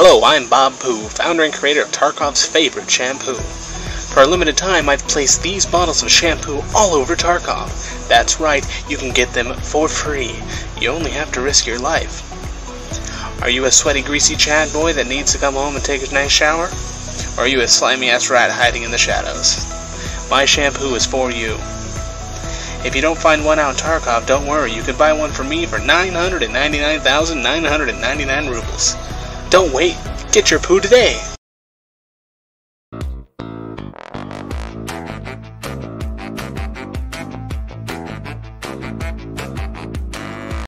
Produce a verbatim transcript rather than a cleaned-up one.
Hello, I'm Bob Poo, founder and creator of Tarkov's favorite shampoo. For a limited time, I've placed these bottles of shampoo all over Tarkov. That's right, you can get them for free. You only have to risk your life. Are you a sweaty, greasy Chad boy that needs to come home and take a nice shower? Or are you a slimy-ass rat hiding in the shadows? My shampoo is for you. If you don't find one out in Tarkov, don't worry. You can buy one from me for nine hundred ninety-nine thousand nine hundred ninety-nine rubles. Don't wait. Get your poo today.